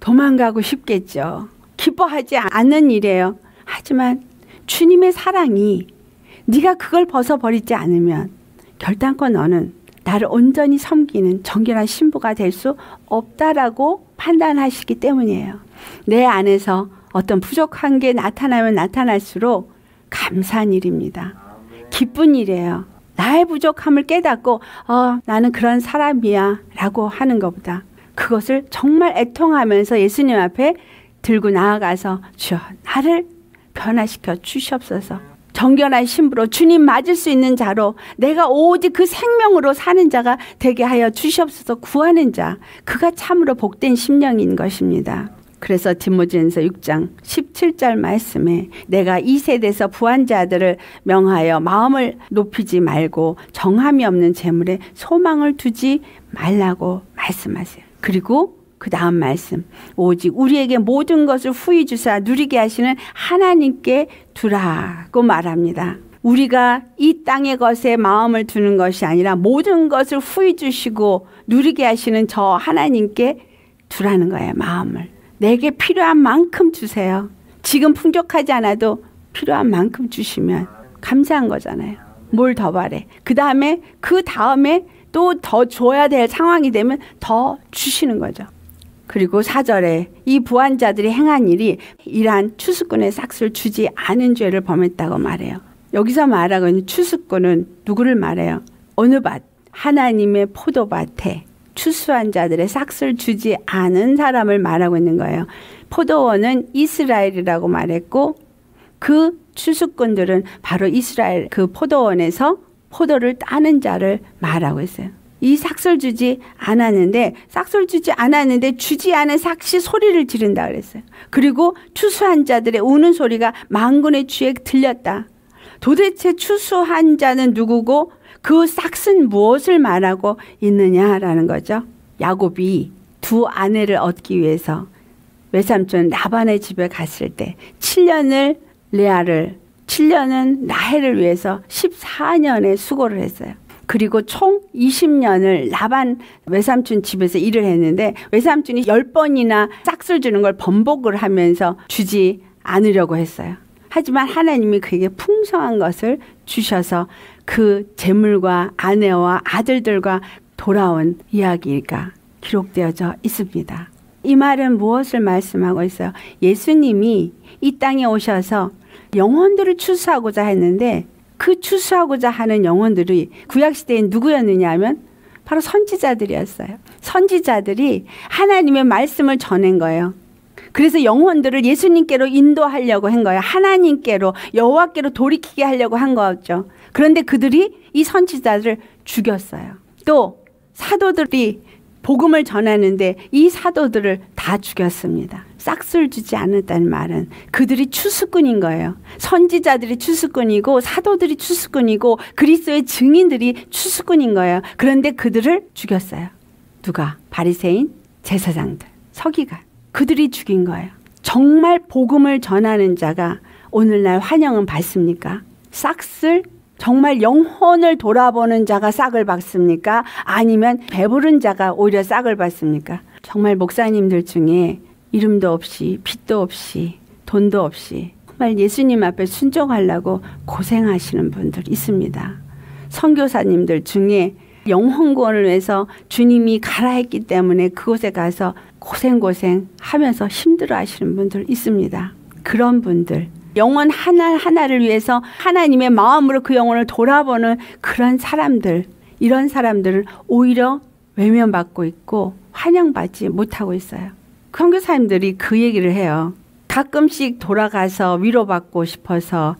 도망가고 싶겠죠. 기, 기뻐하지 않는 일이에요. 하지만 주님의 사랑이 네가 그걸 벗어버리지 않으면 결단코 너는 나를 온전히 섬기는 정결한 신부가 될 수 없다라고 판단하시기 때문이에요. 내 안에서 어떤 부족한 게 나타나면 나타날수록 감사한 일입니다. 기쁜 일이에요. 나의 부족함을 깨닫고 어, 나는 그런 사람이야 라고 하는 것보다 그것을 정말 애통하면서 예수님 앞에 들고 나아가서 주여 나를 변화시켜 주시옵소서. 정결한 신부로 주님 맞을 수 있는 자로 내가 오직 그 생명으로 사는 자가 되게 하여 주시옵소서. 구하는 자 그가 참으로 복된 심령인 것입니다. 그래서 디모데전서 육 장 십칠 절 말씀에 내가 이 세대에서 부한 자들을 명하여 마음을 높이지 말고 정함이 없는 재물에 소망을 두지 말라고 말씀하세요. 그리고 그 다음 말씀 오직 우리에게 모든 것을 후히 주사 누리게 하시는 하나님께 두라고 말합니다. 우리가 이 땅의 것에 마음을 두는 것이 아니라 모든 것을 후히 주시고 누리게 하시는 저 하나님께 두라는 거예요. 마음을 내게 필요한 만큼 주세요. 지금 풍족하지 않아도 필요한 만큼 주시면 감사한 거잖아요. 뭘 더 바래. 그 다음에 그 다음에 또 더 줘야 될 상황이 되면 더 주시는 거죠. 그리고 사 절에 이 부한 자들이 행한 일이 이러한 추수꾼의 싹을 주지 않은 죄를 범했다고 말해요. 여기서 말하고 있는 추수꾼은 누구를 말해요? 어느 밭? 하나님의 포도밭에 추수한 자들의 싹을 주지 않은 사람을 말하고 있는 거예요. 포도원은 이스라엘이라고 말했고 그 추수꾼들은 바로 이스라엘 그 포도원에서 포도를 따는 자를 말하고 있어요. 이 싹을 주지 않았는데 싹을 주지 않았는데 주지 않은 싹이 소리를 지른다 그랬어요. 그리고 추수한 자들의 우는 소리가 만군의 주에 들렸다. 도대체 추수한 자는 누구고 그 싹은 무엇을 말하고 있느냐라는 거죠. 야곱이 두 아내를 얻기 위해서 외삼촌 라반의 집에 갔을 때 칠 년을 레아를 칠 년은 라헬을 위해서 십사 년의 수고를 했어요. 그리고 총 이십 년을 라반 외삼촌 집에서 일을 했는데 외삼촌이 열 번이나 싹을 주는 걸 번복을 하면서 주지 않으려고 했어요. 하지만 하나님이 그에게 풍성한 것을 주셔서 그 재물과 아내와 아들들과 돌아온 이야기가 기록되어져 있습니다. 이 말은 무엇을 말씀하고 있어요? 예수님이 이 땅에 오셔서 영혼들을 추수하고자 했는데 그 추수하고자 하는 영혼들이 구약시대엔 누구였느냐 하면 바로 선지자들이었어요. 선지자들이 하나님의 말씀을 전한 거예요. 그래서 영혼들을 예수님께로 인도하려고 한 거예요. 하나님께로 여호와께로 돌이키게 하려고 한 거였죠. 그런데 그들이 이 선지자들을 죽였어요. 또 사도들이 복음을 전하는데 이 사도들을 다 죽였습니다. 싹을 주지 않았다는 말은 그들이 추수꾼인 거예요. 선지자들이 추수꾼이고 사도들이 추수꾼이고 그리스도의 증인들이 추수꾼인 거예요. 그런데 그들을 죽였어요. 누가? 바리새인, 제사장들, 서기관. 그들이 죽인 거예요. 정말 복음을 전하는 자가 오늘날 환영은 받습니까? 싹을 정말 영혼을 돌아보는 자가 싹을 받습니까? 아니면 배부른 자가 오히려 싹을 받습니까? 정말 목사님들 중에 이름도 없이 빚도 없이 돈도 없이 정말 예수님 앞에 순종하려고 고생하시는 분들 있습니다. 선교사님들 중에 영혼권을 위해서 주님이 가라 했기 때문에 그곳에 가서 고생고생 하면서 힘들어 하시는 분들 있습니다. 그런 분들 영혼 하나하나를 위해서 하나님의 마음으로 그 영혼을 돌아보는 그런 사람들 이런 사람들을 오히려 외면받고 있고 환영받지 못하고 있어요. 선교사님들이 그 얘기를 해요. 가끔씩 돌아가서 위로받고 싶어서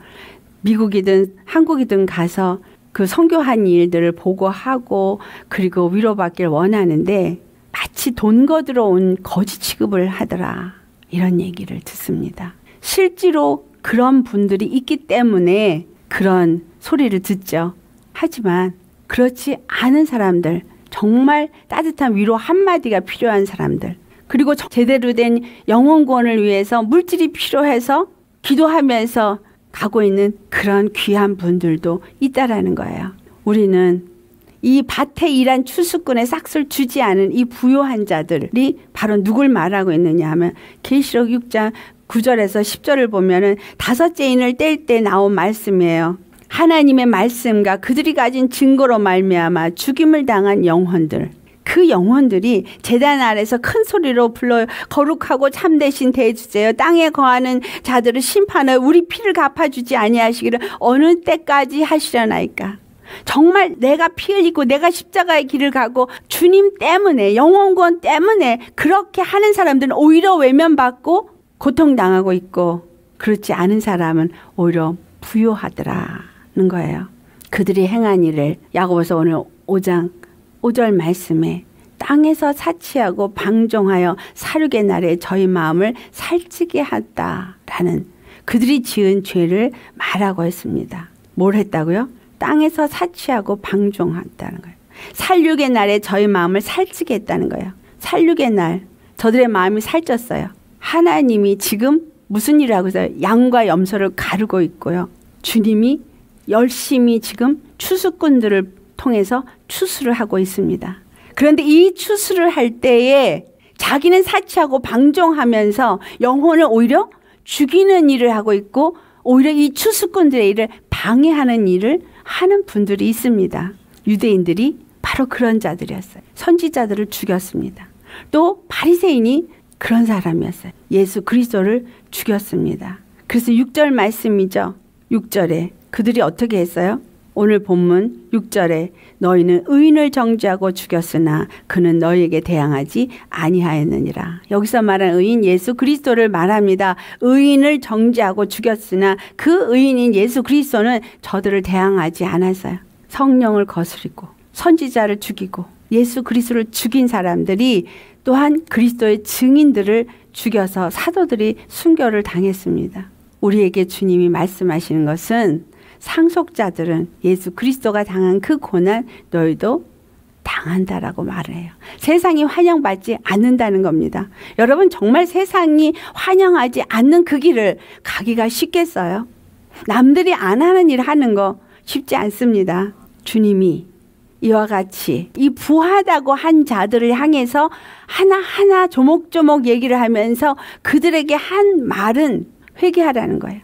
미국이든 한국이든 가서 그 선교한 일들을 보고하고 그리고 위로받길 원하는데 마치 돈 거들어 온 거지 취급을 하더라 이런 얘기를 듣습니다. 실제로 그런 분들이 있기 때문에 그런 소리를 듣죠. 하지만 그렇지 않은 사람들 정말 따뜻한 위로 한마디가 필요한 사람들 그리고 제대로 된 영혼 구원을 위해서 물질이 필요해서 기도하면서 가고 있는 그런 귀한 분들도 있다라는 거예요. 우리는 이 밭에 일한 추수꾼의 싹을 주지 않은 이 부요한 자들이 바로 누굴 말하고 있느냐 하면 계시록 육 장 구 절에서 십 절을 보면은 다섯째 인을 뗄 때 나온 말씀이에요. 하나님의 말씀과 그들이 가진 증거로 말미암아 죽임을 당한 영혼들, 그 영혼들이 제단 아래서 큰 소리로 불러 거룩하고 참되신 대주제여 땅에 거하는 자들을 심판하여 우리 피를 갚아주지 아니하시기를 어느 때까지 하시려나이까. 정말 내가 피 흘리고 내가 십자가의 길을 가고 주님 때문에 영원권 때문에 그렇게 하는 사람들은 오히려 외면받고 고통당하고 있고, 그렇지 않은 사람은 오히려 부요하더라는 거예요. 그들이 행한 일을 야고보서 오늘 오 장 오 절 말씀에 땅에서 사치하고 방종하여 사륙의 날에 저희 마음을 살찌게 하다라는 그들이 지은 죄를 말하고 있습니다. 뭘 했다고요? 땅에서 사치하고 방종했다는 거예요. 살육의 날에 저희 마음을 살찌게 했다는 거예요. 살육의 날 저들의 마음이 살쪘어요. 하나님이 지금 무슨 일을 하고 있어요? 양과 염소를 가르고 있고요. 주님이 열심히 지금 추수꾼들을 통해서 추수를 하고 있습니다. 그런데 이 추수를 할 때에 자기는 사치하고 방종하면서 영혼을 오히려 죽이는 일을 하고 있고, 오히려 이 추수꾼들의 일을 방해하는 일을 하는 분들이 있습니다. 유대인들이 바로 그런 자들이었어요. 선지자들을 죽였습니다. 또 바리새인이 그런 사람이었어요. 예수 그리스도를 죽였습니다. 그래서 육 절 말씀이죠. 육 절에 그들이 어떻게 했어요? 오늘 본문 육 절에 너희는 의인을 정죄하고 죽였으나 그는 너희에게 대항하지 아니하였느니라. 여기서 말한 의인 예수 그리스도를 말합니다. 의인을 정죄하고 죽였으나 그 의인인 예수 그리스도는 저들을 대항하지 않았어요. 성령을 거스리고 선지자를 죽이고 예수 그리스도를 죽인 사람들이 또한 그리스도의 증인들을 죽여서 사도들이 순교를 당했습니다. 우리에게 주님이 말씀하시는 것은 상속자들은 예수 그리스도가 당한 그 고난 너희도 당한다라고 말해요. 세상이 환영받지 않는다는 겁니다. 여러분 정말 세상이 환영하지 않는 그 길을 가기가 쉽겠어요? 남들이 안 하는 일 하는 거 쉽지 않습니다. 주님이 이와 같이 이 부하다고 한 자들을 향해서 하나하나 조목조목 얘기를 하면서 그들에게 한 말은 회개하라는 거예요.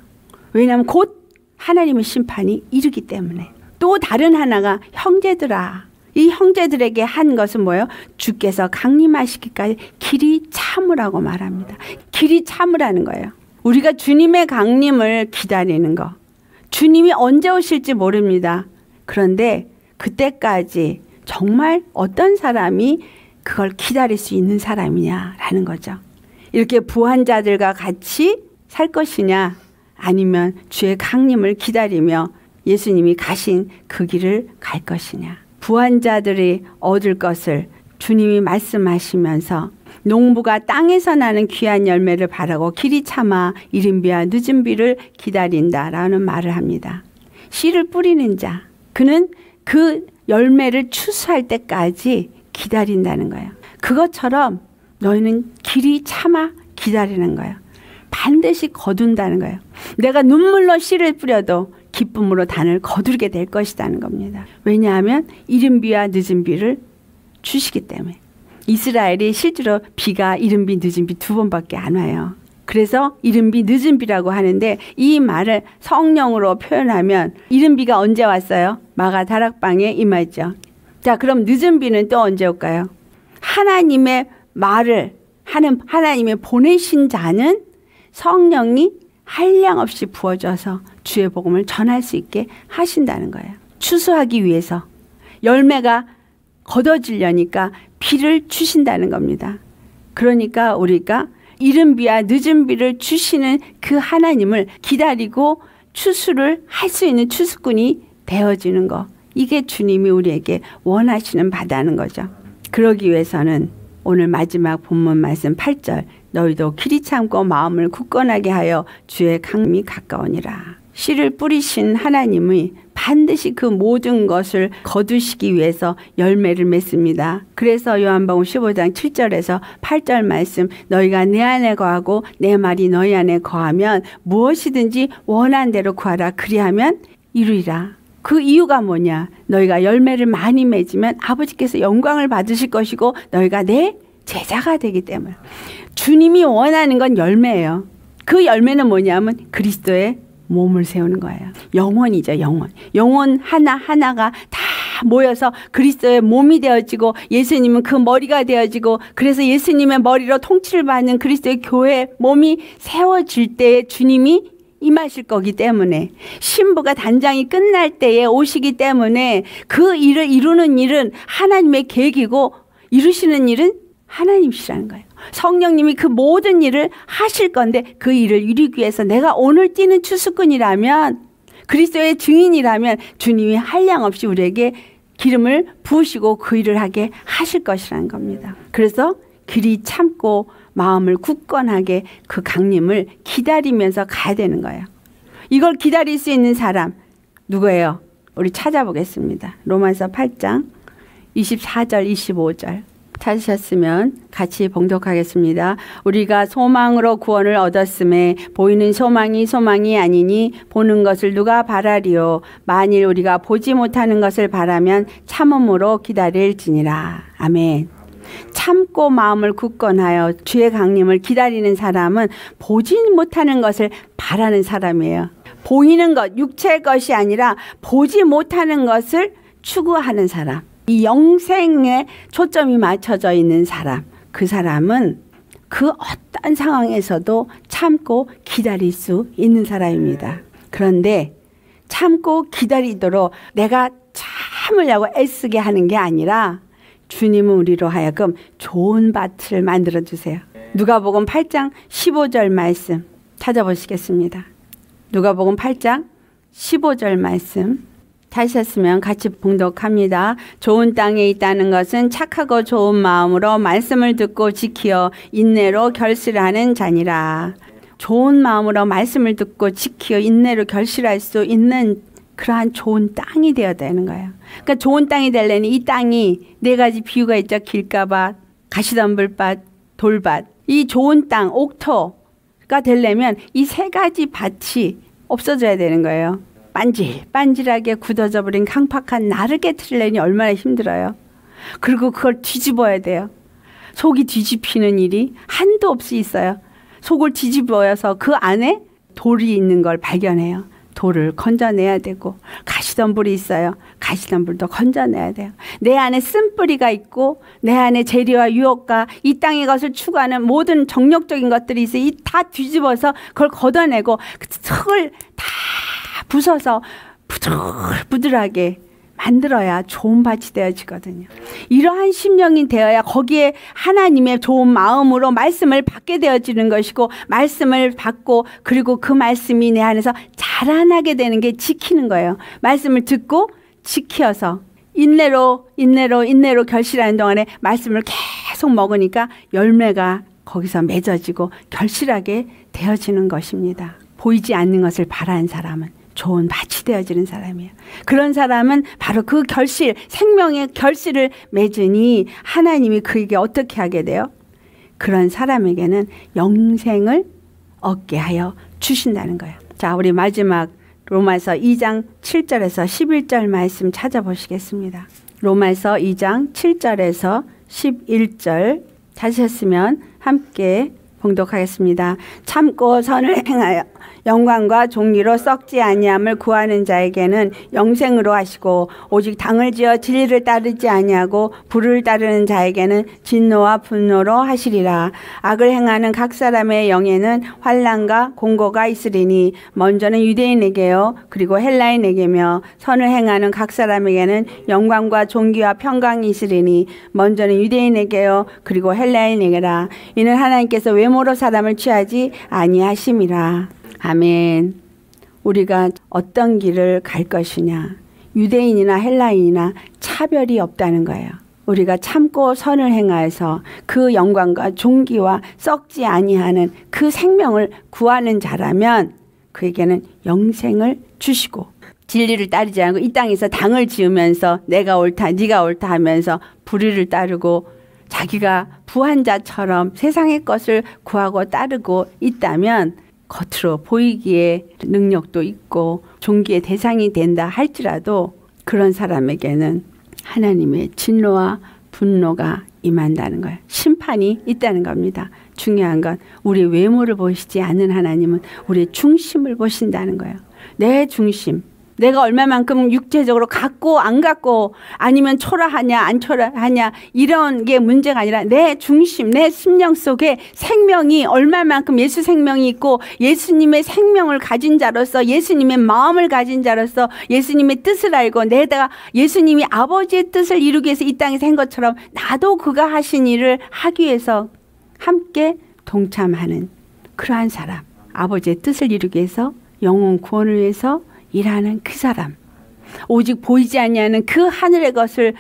왜냐하면 곧 하나님의 심판이 이르기 때문에. 또 다른 하나가 형제들아, 이 형제들에게 한 것은 뭐예요? 주께서 강림하시기까지 길이 참으라고 말합니다. 길이 참으라는 거예요. 우리가 주님의 강림을 기다리는 거, 주님이 언제 오실지 모릅니다. 그런데 그때까지 정말 어떤 사람이 그걸 기다릴 수 있는 사람이냐라는 거죠. 이렇게 부한 자들과 같이 살 것이냐, 아니면 주의 강림을 기다리며 예수님이 가신 그 길을 갈 것이냐. 부한 자들이 얻을 것을 주님이 말씀하시면서 농부가 땅에서 나는 귀한 열매를 바라고 길이 참아 이른 비와 늦은 비를 기다린다라는 말을 합니다. 씨를 뿌리는 자, 그는 그 열매를 추수할 때까지 기다린다는 거예요. 그것처럼 너희는 길이 참아 기다리는 거예요. 반드시 거둔다는 거예요. 내가 눈물로 씨를 뿌려도 기쁨으로 단을 거두게 될 것이라는 겁니다. 왜냐하면 이른 비와 늦은 비를 주시기 때문에. 이스라엘이 실제로 비가 이른 비 늦은 비 두 번밖에 안 와요. 그래서 이른 비 늦은 비라고 하는데 이 말을 성령으로 표현하면 이른 비가 언제 왔어요? 마가 다락방에 임하죠. 자, 그럼 늦은 비는 또 언제 올까요? 하나님의 말을 하는 하나님의 보내신 자는 성령이 한량없이 부어져서 주의 복음을 전할 수 있게 하신다는 거예요. 추수하기 위해서 열매가 거둬지려니까 비를 주신다는 겁니다. 그러니까 우리가 이른 비와 늦은 비를 주시는 그 하나님을 기다리고 추수를 할 수 있는 추수꾼이 되어지는 거, 이게 주님이 우리에게 원하시는 바다는 거죠. 그러기 위해서는 오늘 마지막 본문 말씀 팔 절 너희도 길이 참고 마음을 굳건하게 하여 주의 강림이 가까우니라. 씨를 뿌리신 하나님이 반드시 그 모든 것을 거두시기 위해서 열매를 맺습니다. 그래서 요한복음 십오 장 칠 절에서 팔 절 말씀 너희가 내 안에 거하고 내 말이 너희 안에 거하면 무엇이든지 원한 대로 구하라 그리하면 이루리라. 그 이유가 뭐냐? 너희가 열매를 많이 맺으면 아버지께서 영광을 받으실 것이고 너희가 내 제자가 되기 때문에. 주님이 원하는 건 열매예요. 그 열매는 뭐냐면 그리스도의 몸을 세우는 거예요. 영혼이죠, 영혼. 영혼 하나하나가 다 모여서 그리스도의 몸이 되어지고 예수님은 그 머리가 되어지고, 그래서 예수님의 머리로 통치를 받는 그리스도의 교회 몸이 세워질 때에 주님이 임하실 거기 때문에, 신부가 단장이 끝날 때에 오시기 때문에 그 일을 이루는 일은 하나님의 계획이고 이루시는 일은 하나님이시라는 거예요. 성령님이 그 모든 일을 하실 건데, 그 일을 이루기 위해서 내가 오늘 뛰는 추수꾼이라면, 그리스도의 증인이라면 주님이 한량없이 우리에게 기름을 부으시고 그 일을 하게 하실 것이라는 겁니다. 그래서 길이 참고 마음을 굳건하게 그 강림을 기다리면서 가야 되는 거예요. 이걸 기다릴 수 있는 사람 누구예요? 우리 찾아보겠습니다. 로마서 팔 장 이십사 절 이십오 절 찾으셨으면 같이 봉독하겠습니다. 우리가 소망으로 구원을 얻었음에 보이는 소망이 소망이 아니니 보는 것을 누가 바라리요. 만일 우리가 보지 못하는 것을 바라면 참음으로 기다릴지니라. 아멘. 참고 마음을 굳건하여 주의 강림을 기다리는 사람은 보지 못하는 것을 바라는 사람이에요. 보이는 것, 육체의 것이 아니라 보지 못하는 것을 추구하는 사람, 이 영생에 초점이 맞춰져 있는 사람, 그 사람은 그 어떤 상황에서도 참고 기다릴 수 있는 사람입니다. 그런데 참고 기다리도록 내가 참으려고 애쓰게 하는 게 아니라 주님은 우리로 하여금 좋은 밭을 만들어주세요. 누가복음 팔 장 십오 절 말씀 찾아보시겠습니다. 누가복음 팔 장 십오 절 말씀 다셨으면 같이 봉독합니다. 좋은 땅에 있다는 것은 착하고 좋은 마음으로 말씀을 듣고 지키어 인내로 결실하는 자니라. 좋은 마음으로 말씀을 듣고 지키어 인내로 결실할 수 있는 그러한 좋은 땅이 되어야 되는 거예요. 그러니까 좋은 땅이 되려니 이 땅이 네 가지 비유가 있죠. 길가밭, 가시덤불밭, 돌밭. 이 좋은 땅, 옥토가 되려면 이 세 가지 밭이 없어져야 되는 거예요. 반질, 반질하게 굳어져 버린 강팍한 나를 깨트리려니 얼마나 힘들어요. 그리고 그걸 뒤집어야 돼요. 속이 뒤집히는 일이 한도 없이 있어요. 속을 뒤집어서 그 안에 돌이 있는 걸 발견해요. 돌을 건져내야 되고, 가시덤불이 있어요. 가시덤불도 건져내야 돼요. 내 안에 쓴뿌리가 있고, 내 안에 재리와 유혹과 이 땅의 것을 추구하는 모든 정욕적인 것들이 있어요. 이 다 뒤집어서 그걸 걷어내고, 그 흙을 다 부숴서 부들부들하게 만들어야 좋은 밭이 되어지거든요. 이러한 심령이 되어야 거기에 하나님의 좋은 마음으로 말씀을 받게 되어지는 것이고, 말씀을 받고 그리고 그 말씀이 내 안에서 자라나게 되는 게 지키는 거예요. 말씀을 듣고 지키어서 인내로 인내로 인내로 결실하는 동안에 말씀을 계속 먹으니까 열매가 거기서 맺어지고 결실하게 되어지는 것입니다. 보이지 않는 것을 바라는 사람은 좋은 밭이 되어지는 사람이에요. 그런 사람은 바로 그 결실, 생명의 결실을 맺으니 하나님이 그에게 어떻게 하게 돼요? 그런 사람에게는 영생을 얻게 하여 주신다는 거예요. 자, 우리 마지막 로마서 이 장 칠 절에서 십일 절 말씀 찾아보시겠습니다. 로마서 이 장 칠 절에서 십일 절 찾으셨으면 함께 봉독하겠습니다. 참고 선을 행하여 영광과 종리로 썩지 아니함을 구하는 자에게는 영생으로 하시고, 오직 당을 지어 진리를 따르지 아니하고 불을 따르는 자에게는 진노와 분노로 하시리라. 악을 행하는 각 사람의 영에는 환난과 공고가 있으리니 먼저는 유대인에게요 그리고 헬라인에게며, 선을 행하는 각 사람에게는 영광과 존귀와 평강이 있으리니 먼저는 유대인에게요 그리고 헬라인에게라. 이는 하나님께서 외모로 사람을 취하지 아니하심이라. 아멘. 우리가 어떤 길을 갈 것이냐, 유대인이나 헬라인이나 차별이 없다는 거예요. 우리가 참고 선을 행하여서 그 영광과 존귀와 썩지 아니하는 그 생명을 구하는 자라면 그에게는 영생을 주시고, 진리를 따르지 않고 이 땅에서 당을 지으면서 내가 옳다 네가 옳다 하면서 불의를 따르고 자기가 부한 자처럼 세상의 것을 구하고 따르고 있다면 겉으로 보이기에 능력도 있고 존귀의 대상이 된다 할지라도 그런 사람에게는 하나님의 진노와 분노가 임한다는 거예요. 심판이 있다는 겁니다. 중요한 건 우리의 외모를 보시지 않는 하나님은 우리의 중심을 보신다는 거예요. 내 중심. 내가 얼마만큼 육체적으로 갖고 안 갖고 아니면 초라하냐 안 초라하냐 이런 게 문제가 아니라 내 중심, 내 심령 속에 생명이 얼마만큼 예수 생명이 있고 예수님의 생명을 가진 자로서 예수님의 마음을 가진 자로서 예수님의 뜻을 알고 내가 예수님이 아버지의 뜻을 이루기 위해서 이 땅에 산 것처럼 나도 그가 하신 일을 하기 위해서 함께 동참하는 그러한 사람, 아버지의 뜻을 이루기 위해서 영혼 구원을 위해서 일하는 그 사람, 오직 보이지 아니하는 그 하늘의 것을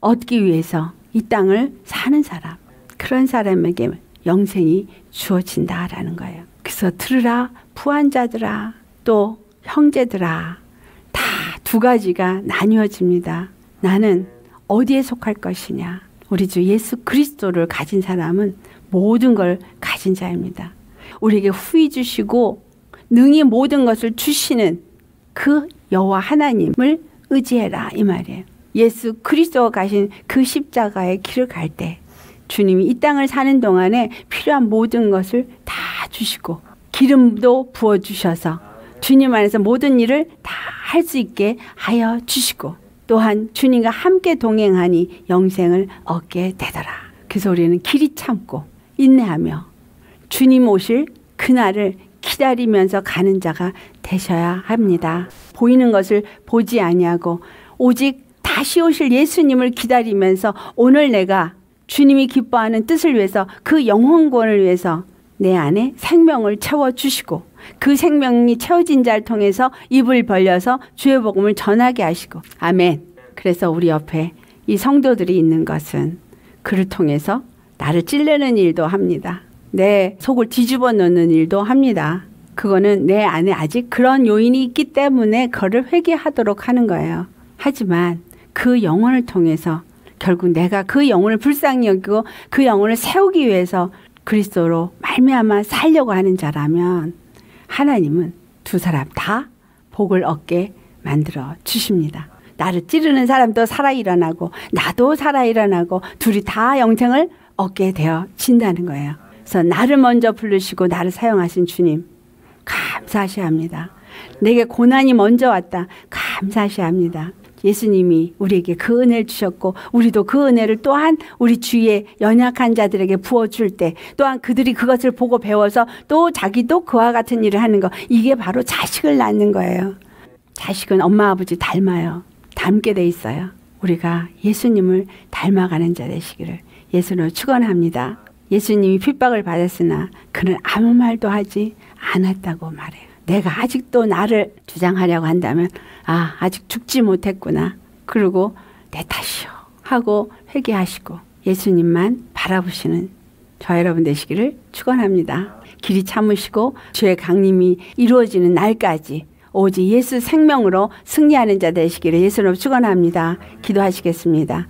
얻기 위해서 이 땅을 사는 사람, 그런 사람에게 영생이 주어진다라는 거예요. 그래서 들으라 부한자들아 또 형제들아, 다 두 가지가 나뉘어집니다. 나는 어디에 속할 것이냐. 우리 주 예수 그리스도를 가진 사람은 모든 걸 가진 자입니다. 우리에게 후히 주시고 능히 모든 것을 주시는 그 여호와 하나님을 의지해라 이 말이에요. 예수 그리스도가 가신 그 십자가의 길을 갈 때 주님이 이 땅을 사는 동안에 필요한 모든 것을 다 주시고 기름도 부어주셔서 주님 안에서 모든 일을 다 할 수 있게 하여 주시고 또한 주님과 함께 동행하니 영생을 얻게 되더라. 그래서 우리는 길이 참고 인내하며 주님 오실 그날을 기다리면서 가는 자가 되셔야 합니다. 보이는 것을 보지 아니하고 오직 다시 오실 예수님을 기다리면서 오늘 내가 주님이 기뻐하는 뜻을 위해서 그 영혼 구원을 위해서 내 안에 생명을 채워주시고 그 생명이 채워진 자를 통해서 입을 벌려서 주의 복음을 전하게 하시고 아멘. 그래서 우리 옆에 이 성도들이 있는 것은 그를 통해서 나를 찔르는 일도 합니다. 내 속을 뒤집어 놓는 일도 합니다. 그거는 내 안에 아직 그런 요인이 있기 때문에 그를 회개하도록 하는 거예요. 하지만 그 영혼을 통해서 결국 내가 그 영혼을 불쌍히 여기고 그 영혼을 세우기 위해서 그리스도로 말미암아 살려고 하는 자라면 하나님은 두 사람 다 복을 얻게 만들어 주십니다. 나를 찌르는 사람도 살아 일어나고 나도 살아 일어나고 둘이 다 영생을 얻게 되어진다는 거예요. 그래서 나를 먼저 부르시고 나를 사용하신 주님 감사시합니다. 내게 고난이 먼저 왔다 감사시합니다. 예수님이 우리에게 그 은혜를 주셨고 우리도 그 은혜를 또한 우리 주위에 연약한 자들에게 부어줄 때 또한 그들이 그것을 보고 배워서 또 자기도 그와 같은 일을 하는 거, 이게 바로 자식을 낳는 거예요. 자식은 엄마 아버지 닮아요. 닮게 돼 있어요. 우리가 예수님을 닮아가는 자 되시기를 예수로 축원합니다. 예수님이 핍박을 받았으나 그는 아무 말도 하지 않았다고 말해요. 내가 아직도 나를 주장하려고 한다면 아 아직 죽지 못했구나. 그리고 내 탓이요 하고 회개하시고 예수님만 바라보시는 저 여러분 되시기를 축원합니다. 길이 참으시고 주의 강림이 이루어지는 날까지 오직 예수 생명으로 승리하는 자 되시기를 예수로 축원합니다. 기도하시겠습니다.